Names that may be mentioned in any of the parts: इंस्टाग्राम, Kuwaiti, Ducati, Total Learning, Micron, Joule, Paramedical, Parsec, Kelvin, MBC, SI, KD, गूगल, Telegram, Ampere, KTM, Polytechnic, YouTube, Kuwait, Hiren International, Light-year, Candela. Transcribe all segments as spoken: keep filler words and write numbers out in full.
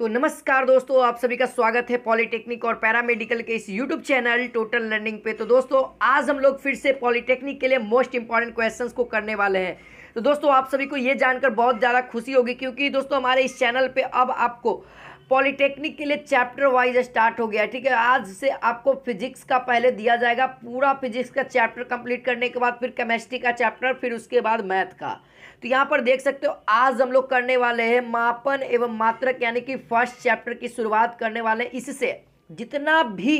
तो नमस्कार दोस्तों, आप सभी का स्वागत है पॉलीटेक्निक और पैरामेडिकल के इस YouTube चैनल टोटल लर्निंग पे। तो दोस्तों आज हम लोग फिर से पॉलीटेक्निक के लिए मोस्ट इंपॉर्टेंट क्वेश्चंस को करने वाले हैं। तो दोस्तों आप सभी को ये जानकर बहुत ज़्यादा खुशी होगी क्योंकि दोस्तों हमारे इस चैनल पे अब आपको पॉलीटेक्निक के लिए चैप्टर वाइज स्टार्ट हो गया, ठीक है। आज से आपको फिजिक्स का पहले दिया जाएगा, पूरा फिजिक्स का चैप्टर कंप्लीट करने के बाद फिर केमिस्ट्री का चैप्टर, फिर उसके बाद मैथ का। तो यहाँ पर देख सकते हो आज हम लोग करने वाले हैं मापन एवं मात्रक, यानी कि फर्स्ट चैप्टर की शुरुआत करने वाले हैं। इससे जितना भी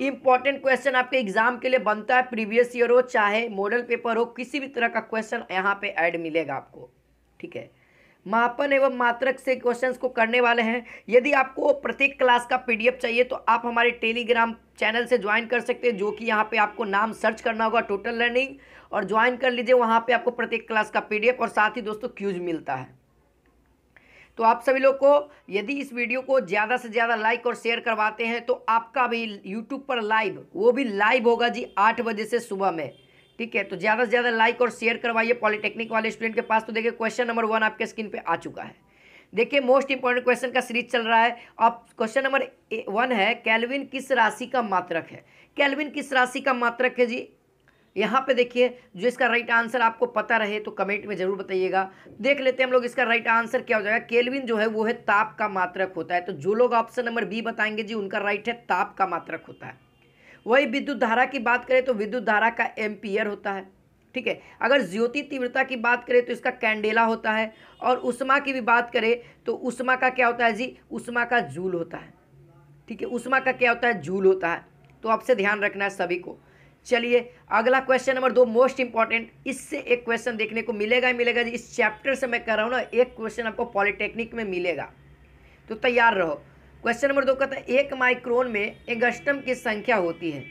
इंपॉर्टेंट क्वेश्चन आपके एग्जाम के लिए बनता है, प्रीवियस ईयर हो चाहे मॉडल पेपर हो, किसी भी तरह का क्वेश्चन यहाँ पे ऐड मिलेगा आपको, ठीक है। मापन एवं मात्रक से क्वेश्चंस को करने वाले हैं। यदि आपको प्रत्येक क्लास का पीडीएफ चाहिए तो आप हमारे टेलीग्राम चैनल से ज्वाइन कर सकते हैं, जो कि यहाँ पे आपको नाम सर्च करना होगा टोटल लर्निंग, और ज्वाइन कर लीजिए। वहाँ पे आपको प्रत्येक क्लास का पीडीएफ और साथ ही दोस्तों क्यूज मिलता है। तो आप सभी लोग को यदि इस वीडियो को ज़्यादा से ज़्यादा लाइक और शेयर करवाते हैं तो आपका भी यूट्यूब पर लाइव, वो भी लाइव होगा जी आठ बजे से सुबह में, ठीक है। तो ज़्यादा से ज़्यादा लाइक और शेयर करवाइए पॉलीटेक्निक वाले स्टूडेंट के पास। तो देखिए क्वेश्चन नंबर वन आपके स्क्रीन पे आ चुका है। देखिए मोस्ट इंपॉर्टेंट क्वेश्चन का सीरीज चल रहा है। अब क्वेश्चन नंबर वन है, केल्विन किस राशि का मात्रक है। केल्विन किस राशि का मात्रक है जी, यहाँ पे देखिए। जो इसका राइट आंसर आपको पता रहे तो कमेंट में जरूर बताइएगा। देख लेते हैं हम लोग इसका राइट आंसर क्या हो जाएगा। केल्विन जो है वो है ताप का मात्रक होता है। तो जो लोग ऑप्शन नंबर बी बताएंगे जी उनका राइट है, ताप का मात्रक होता है। वही विद्युत धारा की बात करें तो विद्युत धारा का एम्पियर होता है, ठीक है। अगर ज्योति तीव्रता की बात करें तो इसका कैंडेला होता है, और उष्मा की भी बात करें तो उष्मा का क्या होता है जी, उष्मा का जूल होता है, ठीक है। उष्मा का क्या होता है, जूल होता है। तो आपसे ध्यान रखना है सभी को। चलिए अगला क्वेश्चन नंबर दो, मोस्ट इंपॉर्टेंट। इससे एक क्वेश्चन देखने को मिलेगा ही मिलेगा जी, इस चैप्टर से मैं कह रहा हूँ ना, एक क्वेश्चन आपको पॉलीटेक्निक में मिलेगा, तो तैयार रहो। क्वेश्चन नंबर दो कहता है, एक माइक्रोन में एंगस्ट्रम की संख्या होती है।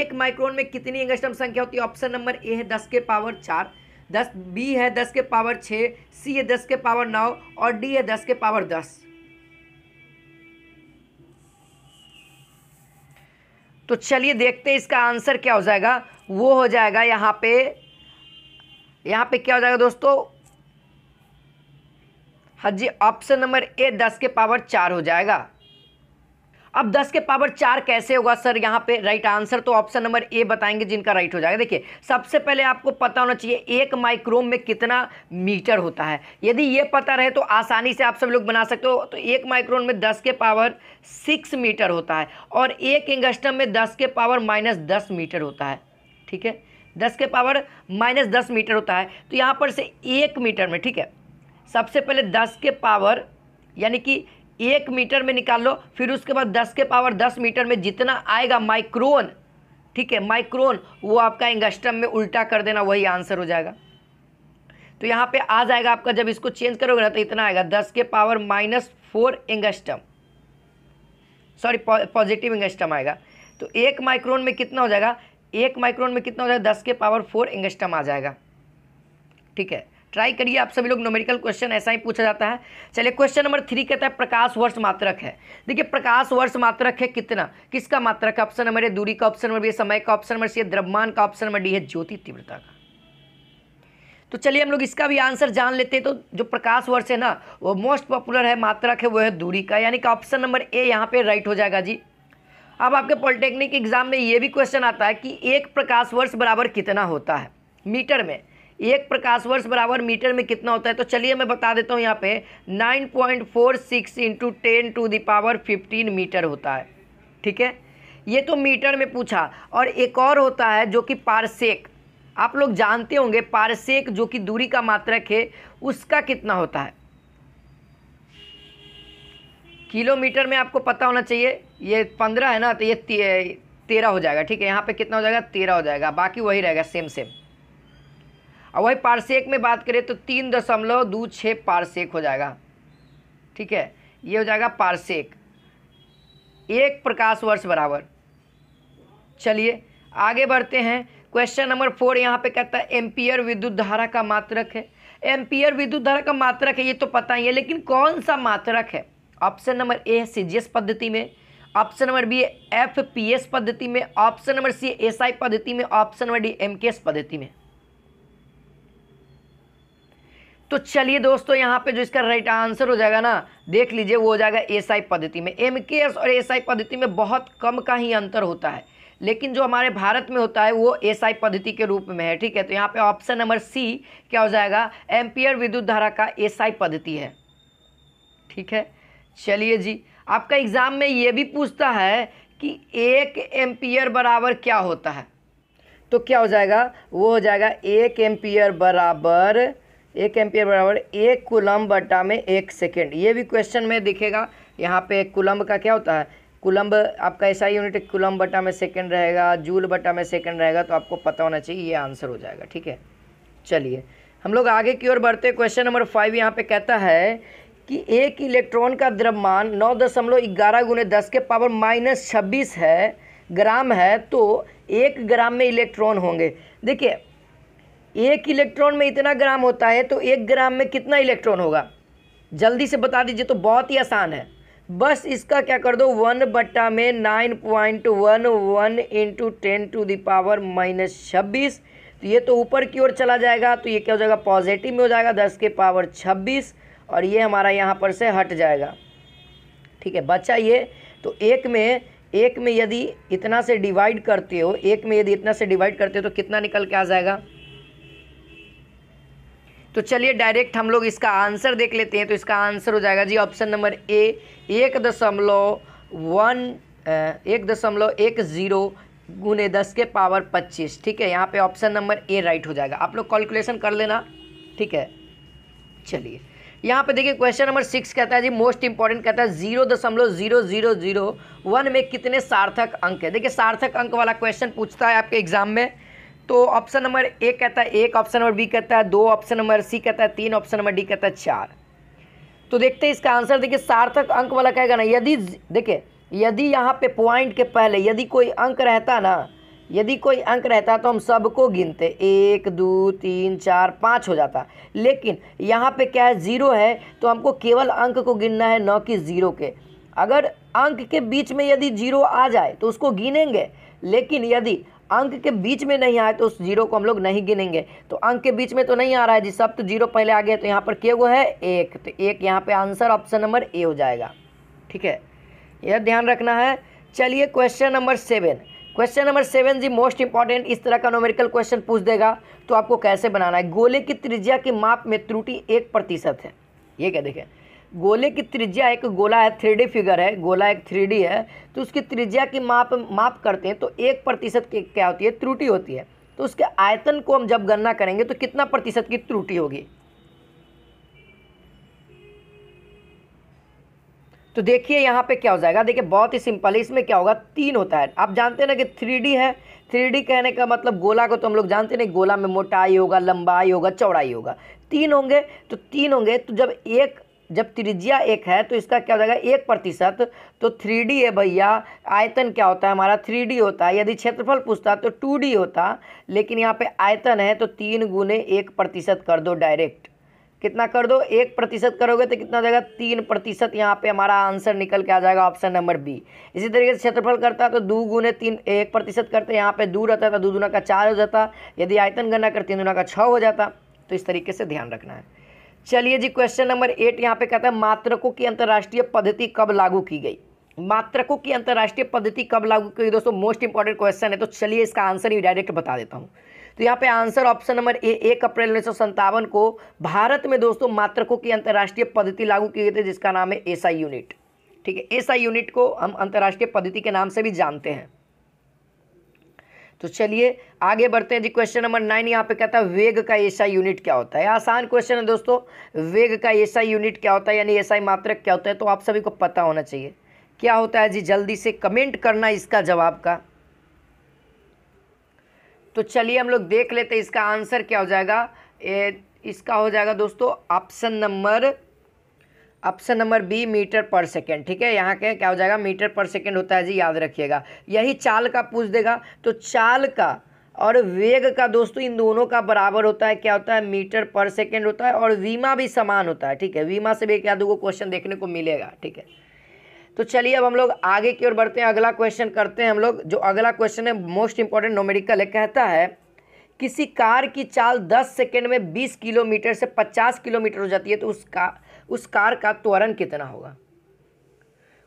एक माइक्रोन में कितनी एंगस्ट्रम संख्या होती है। ऑप्शन नंबर ए है दस के पावर चार, दस बी है दस के पावर छः, सी है दस के पावर नौ और डी है दस के पावर दस। तो चलिए देखते हैं इसका आंसर क्या हो जाएगा। वो हो जाएगा यहाँ पे, यहाँ पे क्या हो जाएगा दोस्तों, हाँ जी ऑप्शन नंबर ए दस के पावर चार हो जाएगा। अब दस के पावर चार कैसे होगा सर, यहाँ पे राइट आंसर तो ऑप्शन नंबर ए बताएंगे जिनका राइट हो जाएगा। देखिए सबसे पहले आपको पता होना चाहिए एक माइक्रोन में कितना मीटर होता है। यदि ये पता रहे तो आसानी से आप सब लोग बना सकते हो। तो एक माइक्रोन में दस के पावर सिक्स मीटर होता है और एक एंगस्ट्रम में दस के पावर माइनस दस मीटर होता है, ठीक है। दस के पावर माइनस दस मीटर होता है। तो यहाँ पर से एक मीटर में, ठीक है, सबसे पहले दस के पावर यानी कि एक मीटर में निकाल लो, फिर उसके बाद दस के पावर दस मीटर में जितना आएगा माइक्रोन, ठीक है, माइक्रोन, वो आपका एंगस्ट्रम में उल्टा कर देना, वही आंसर हो जाएगा। तो यहाँ पे आ जाएगा आपका, जब इसको चेंज करोगे ना तो इतना आएगा दस के power minus four angstrom, sorry positive angstrom आएगा। तो एक माइक्रोन में कितना हो जाएगा, एक माइक्रोन में कितना हो जाएगा, दस के पावर फोर एंगस्ट्रम आ जाएगा, ठीक है। ट्राई करिए आप सभी लोग, न्यूमेरिकल क्वेश्चन ऐसा ही पूछा जाता है। चलिए क्वेश्चन नंबर थ्री कहता है प्रकाश वर्ष मात्रक है। देखिए प्रकाश वर्ष मात्रक है कितना, किसका मात्रक, ऑप्शन नंबर ए दूरी का, ऑप्शन नंबर बी समय का, ऑप्शन नंबर सी द्रव्यमान का, ऑप्शन नंबर डी है ज्योति तीव्रता का। तो चलिए हम लोग इसका भी आंसर जान लेते हैं। तो जो प्रकाश वर्ष है ना वो मोस्ट पॉपुलर है मात्रक है, वो है दूरी का, यानी कि ऑप्शन नंबर ए यहाँ पे राइट हो जाएगा जी। अब आपके पॉलिटेक्निक एग्जाम में ये भी क्वेश्चन आता है कि एक प्रकाश वर्ष बराबर कितना होता है मीटर में। एक प्रकाश वर्ष बराबर मीटर में कितना होता है, तो चलिए मैं बता देता हूँ। यहाँ पे nine point four six into ten to the power fifteen metre होता है, ठीक है। ये तो मीटर में पूछा, और एक और होता है जो कि पारसेक, आप लोग जानते होंगे पारसेक जो कि दूरी का मात्रक है, उसका कितना होता है। किलोमीटर में आपको पता होना चाहिए, ये पंद्रह है ना, तो ये तेरह हो जाएगा, ठीक है। यहाँ पे कितना हो जाएगा, तेरह हो जाएगा, बाकी वही रहेगा सेम सेम। और वही पार्सेक में बात करें तो तीन दशमलव दो छः पार्सेक हो जाएगा, ठीक है, ये हो जाएगा पार्सेक, एक प्रकाश वर्ष बराबर। चलिए आगे बढ़ते हैं। क्वेश्चन नंबर फोर यहाँ पे कहता है एम्पियर विद्युत धारा का मात्रक है। एम्पियर विद्युत धारा का मात्रक है ये तो पता ही है, लेकिन कौन सा मात्रक है। ऑप्शन नंबर ए है सीजीएस पद्धति में, ऑप्शन नंबर बी है एफपीएस पद्धति में, ऑप्शन नंबर सी है एसआई पद्धति में, ऑप्शन नंबर डी एमकेएस पद्धति में। तो चलिए दोस्तों यहाँ पे जो इसका राइट आंसर हो जाएगा ना, देख लीजिए वो हो जाएगा एसआई पद्धति में। एमकेएस और एसआई पद्धति में बहुत कम का ही अंतर होता है, लेकिन जो हमारे भारत में होता है वो एसआई पद्धति के रूप में है। ठीक है, तो यहाँ पे ऑप्शन नंबर सी क्या हो जाएगा, एम्पियर विद्युत धारा का एसआई पद्धति है। ठीक है, चलिए जी, आपका एग्ज़ाम में ये भी पूछता है कि एक एम्पियर बराबर क्या होता है, तो क्या हो जाएगा, वो हो जाएगा एक एम्पियर बराबर एक एम्पियर बराबर एक कूलम बटा में एक सेकेंड। ये भी क्वेश्चन में दिखेगा। यहाँ पे कूलम का क्या होता है, कूलम आपका एसआई यूनिट कूलम बटा में सेकेंड रहेगा, जूल बटा में सेकेंड रहेगा, तो आपको पता होना चाहिए, ये आंसर हो जाएगा। ठीक है, चलिए हम लोग आगे की ओर बढ़ते। क्वेश्चन नंबर फाइव यहाँ पे कहता है कि एक इलेक्ट्रॉन का द्रव्यमान नौ दशमलव ग्यारह गुने दस के पावर माइनस छब्बीस है ग्राम है, तो एक ग्राम में इलेक्ट्रॉन होंगे। देखिए एक इलेक्ट्रॉन में इतना ग्राम होता है, तो एक ग्राम में कितना इलेक्ट्रॉन होगा, जल्दी से बता दीजिए। तो बहुत ही आसान है, बस इसका क्या कर दो, वन बट्टा में nine point one one into ten to the power minus छब्बीस, तो ये तो ऊपर की ओर चला जाएगा, तो ये क्या हो जाएगा, पॉजिटिव में हो जाएगा दस के पावर छब्बीस, और ये हमारा यहाँ पर से हट जाएगा। ठीक है, बच्चा ये तो एक में एक में यदि इतना से डिवाइड करते हो, एक में यदि इतना से डिवाइड करते हो तो कितना निकल के आ जाएगा। तो चलिए डायरेक्ट हम लोग इसका आंसर देख लेते हैं। तो इसका आंसर हो जाएगा जी ऑप्शन नंबर ए, एक दशमलव वन एक दशमलव एक ज़ीरो गुने दस के पावर पच्चीस। ठीक है, यहाँ पे ऑप्शन नंबर ए राइट हो जाएगा। आप लोग कैलकुलेशन कर लेना। ठीक है, चलिए यहाँ पे देखिए क्वेश्चन नंबर सिक्स कहता है जी, मोस्ट इंपॉर्टेंट कहता है जीरो दशमलव जीरो जीरो जीरो वन में कितने सार्थक अंक है। देखिए सार्थक अंक वाला क्वेश्चन पूछता है आपके एग्जाम में, तो ऑप्शन नंबर ए कहता है एक, ऑप्शन नंबर बी कहता है दो, ऑप्शन नंबर सी कहता है तीन, ऑप्शन नंबर डी कहता है चार। तो देखते हैं इसका आंसर। देखिए सार्थक अंक वाला कहेगा ना, यदि देखिए यदि यहाँ पे पॉइंट के पहले यदि कोई अंक रहता ना, यदि कोई अंक रहता तो हम सबको गिनते, एक दो तीन चार पाँच हो जाता, लेकिन यहाँ पे क्या है, ज़ीरो है, तो हमको केवल अंक को गिनना है, न कि ज़ीरो के। अगर अंक के बीच में यदि जीरो आ जाए तो उसको गिनेंगे, लेकिन यदि अंक के बीच में नहीं आए तो उस जीरो को हम लोग नहीं गिनेंगे। तो अंक के बीच में तो नहीं आ रहा है जी, सब तो जीरो पहले आ गया, तो यहाँ पर क्या वो है, एक। तो एक यहाँ पे आंसर ऑप्शन नंबर ए हो जाएगा। ठीक है, यह ध्यान रखना है। चलिए question number seven, question number seven जी मोस्ट इंपॉर्टेंट, इस तरह का न्यूमेरिकल क्वेश्चन पूछ देगा, तो आपको कैसे बनाना है। गोले की त्रिज्या के माप में त्रुटि एक प्रतिशत है। ये क्या, देखिए गोले की त्रिज्या, एक गोला है, थ्री डी फिगर है, गोला एक थ्री डी है, तो उसकी त्रिज्या की माप माप करते हैं, तो एक प्रतिशत की क्या होती है, त्रुटि होती है। तो उसके आयतन को हम जब गणना करेंगे तो कितना प्रतिशत की त्रुटि होगी। तो देखिए यहाँ पे क्या हो जाएगा, देखिए बहुत ही सिंपल है, इसमें क्या होगा, तीन होता है। आप जानते हैं ना कि थ्री डी है, थ्री डी कहने का मतलब गोला को तो हम लोग जानते नहीं, गोला में मोटाई होगा, लंबाई होगा, चौड़ाई होगा, तीन होंगे, तो तीन होंगे, तो जब एक जब त्रिज्या एक है तो इसका क्या हो जाएगा, एक प्रतिशत, तो थ्री डी है भैया, आयतन क्या होता है हमारा, थ्री डी होता है। यदि क्षेत्रफल पूछता तो टू डी होता, लेकिन यहाँ पे आयतन है, तो तीन गुने एक प्रतिशत कर दो डायरेक्ट। कितना कर दो, एक प्रतिशत करोगे तो कितना हो जाएगा, तीन प्रतिशत। यहाँ पे हमारा आंसर निकल के आ जाएगा ऑप्शन नंबर बी। इसी तरीके से क्षेत्रफल करता तो दो गुने तीन, एक प्रतिशत करते, यहाँ पे दो रहता तो दो दूना का चार हो जाता, यदि आयतन गणना करते तीन दूना का छः हो जाता। तो इस तरीके से ध्यान रखना है। चलिए जी क्वेश्चन नंबर एट यहाँ पे कहता है मात्रकों की अंतर्राष्ट्रीय पद्धति कब लागू की गई। मात्रकों की अंतर्राष्ट्रीय पद्धति कब लागू की गई दोस्तों, मोस्ट इंपॉर्टेंट क्वेश्चन है, तो चलिए इसका आंसर ही डायरेक्ट बता देता हूँ। तो यहाँ पे आंसर ऑप्शन नंबर ए, एक अप्रैल उन्नीस सौ संतावन को भारत में दोस्तों मात्रकों की अंतर्राष्ट्रीय पद्धति लागू की गई थी, जिसका नाम है एस आई यूनिट। ठीक है, एस आई यूनिट को हम अंतर्राष्ट्रीय पद्धति के नाम से भी जानते हैं। तो चलिए आगे बढ़ते हैं जी। क्वेश्चन नंबर नाइन यहाँ पे कहता है वेग का एसआई यूनिट क्या होता है। आसान क्वेश्चन है दोस्तों, वेग का एसआई यूनिट क्या होता है, यानी एसआई मात्रक क्या होता है, तो आप सभी को पता होना चाहिए क्या होता है जी। जल्दी से कमेंट करना इसका जवाब का। तो चलिए हम लोग देख लेते हैं इसका आंसर क्या हो जाएगा। ए, इसका हो जाएगा दोस्तों option number option number B, metre पर सेकेंड। ठीक है, यहाँ के क्या हो जाएगा, मीटर पर सेकेंड होता है जी, याद रखिएगा। यही चाल का पूछ देगा, तो चाल का और वेग का दोस्तों इन दोनों का बराबर होता है, क्या होता है, मीटर पर सेकेंड होता है, और वीमा भी समान होता है। ठीक है, वीमा से भी एक या दो को क्वेश्चन देखने को मिलेगा। ठीक है, तो चलिए अब हम लोग आगे की ओर बढ़ते हैं, अगला क्वेश्चन करते हैं हम लोग। जो अगला क्वेश्चन है मोस्ट इंपॉर्टेंट न्यूमेरिकल है, कहता है किसी कार की चाल दस सेकंड में बीस किलोमीटर से पचास किलोमीटर हो जाती है तो उस कार उस कार का त्वरण कितना होगा,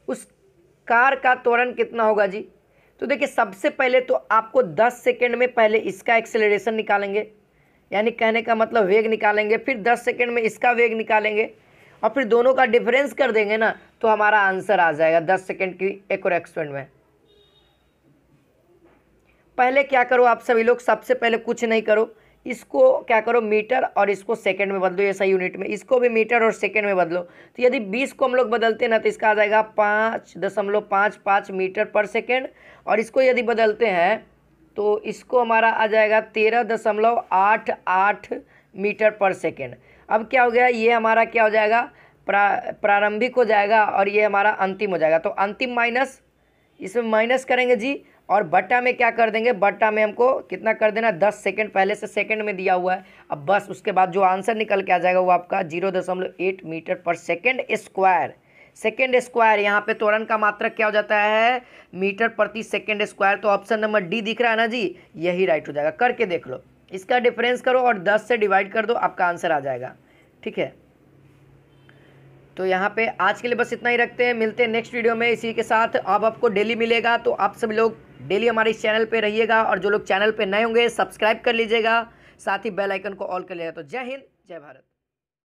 उस कार का त्वरण कितना होगा जी। तो देखिए सबसे पहले तो आपको दस सेकंड में पहले इसका एक्सेलरेशन निकालेंगे, यानी कहने का मतलब वेग निकालेंगे, फिर दस सेकंड में इसका वेग निकालेंगे और फिर दोनों का डिफरेंस कर देंगे ना तो हमारा आंसर आ जाएगा दस सेकंड की एक्यूरेक्शन में। पहले क्या करो आप सभी लोग, सबसे पहले कुछ नहीं करो, इसको क्या करो मीटर और इसको सेकंड में बदलो, एसआई यूनिट में इसको भी मीटर और सेकंड में बदलो। तो यदि बीस को हम लोग बदलते हैं ना तो इसका आ जाएगा पाँच दशमलव पाँच पाँच मीटर पर सेकंड, और इसको यदि बदलते हैं तो इसको हमारा आ जाएगा तेरह दशमलव आठ आठ मीटर पर सेकेंड। अब क्या हो गया, ये हमारा क्या हो जाएगा प्रा प्रारंभिक हो जाएगा और ये हमारा अंतिम हो जाएगा। तो अंतिम माइनस इसमें माइनस करेंगे जी, और बट्टा में क्या कर देंगे, बट्टा में हमको कितना कर देना, दस सेकंड पहले से सेकंड में दिया हुआ है। अब बस उसके बाद जो आंसर निकल के आ जाएगा वो आपका जीरो दशमलव एट मीटर पर सेकंड स्क्वायर, सेकंड स्क्वायर। यहाँ पे त्वरण का मात्रक क्या हो जाता है, मीटर प्रति सेकंड स्क्वायर। तो ऑप्शन नंबर डी दिख रहा है ना जी, यही राइट हो जाएगा। करके देख लो, इसका डिफरेंस करो और दस से डिवाइड कर दो, आपका आंसर आ जाएगा। ठीक है, तो यहाँ पे आज के लिए बस इतना ही रखते हैं, मिलते हैं नेक्स्ट वीडियो में इसी के साथ। अब आपको डेली मिलेगा तो आप सब लोग डेली हमारे इस चैनल पे रहिएगा, और जो लोग चैनल पे नए होंगे सब्सक्राइब कर लीजिएगा, साथ ही बेल आइकन को ऑल कर लीजिएगा। तो जय हिंद, जय भारत।